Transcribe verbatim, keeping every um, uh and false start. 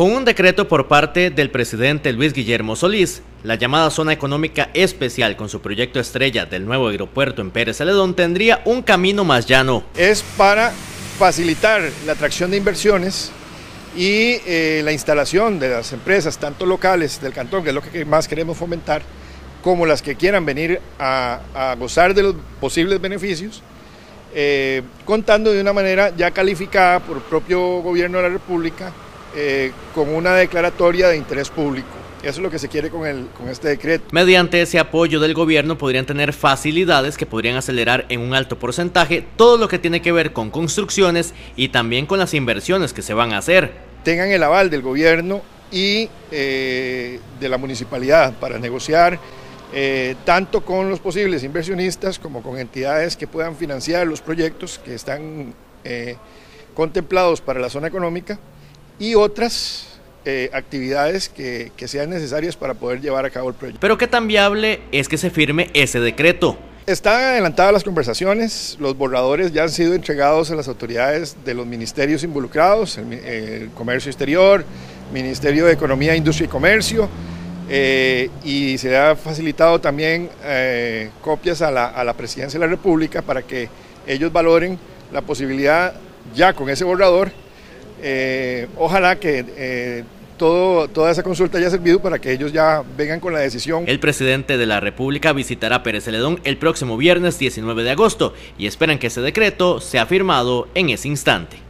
Con un decreto por parte del presidente Luis Guillermo Solís, la llamada Zona Económica Especial con su proyecto estrella del nuevo aeropuerto en Pérez Zeledón tendría un camino más llano. Es para facilitar la atracción de inversiones y eh, la instalación de las empresas, tanto locales del cantón, que es lo que más queremos fomentar, como las que quieran venir a, a gozar de los posibles beneficios, eh, contando de una manera ya calificada por el propio gobierno de la República, Eh, con una declaratoria de interés público. Eso es lo que se quiere con, el, con este decreto. Mediante ese apoyo del gobierno podrían tener facilidades que podrían acelerar en un alto porcentaje todo lo que tiene que ver con construcciones y también con las inversiones que se van a hacer. Tengan el aval del gobierno y eh, de la municipalidad para negociar eh, tanto con los posibles inversionistas como con entidades que puedan financiar los proyectos que están eh, contemplados para la zona económica y otras eh, actividades que, que sean necesarias para poder llevar a cabo el proyecto. Pero qué tan viable es que se firme ese decreto. Están adelantadas las conversaciones, los borradores ya han sido entregados a las autoridades de los ministerios involucrados, el, el Comercio Exterior, Ministerio de Economía, Industria y Comercio, eh, y se ha facilitado también eh, copias a la, a la Presidencia de la República para que ellos valoren la posibilidad ya con ese borrador. Eh, ojalá que eh, todo, toda esa consulta haya servido para que ellos ya vengan con la decisión. El presidente de la República visitará Pérez Zeledón el próximo viernes diecinueve de agosto y esperan que ese decreto sea firmado en ese instante.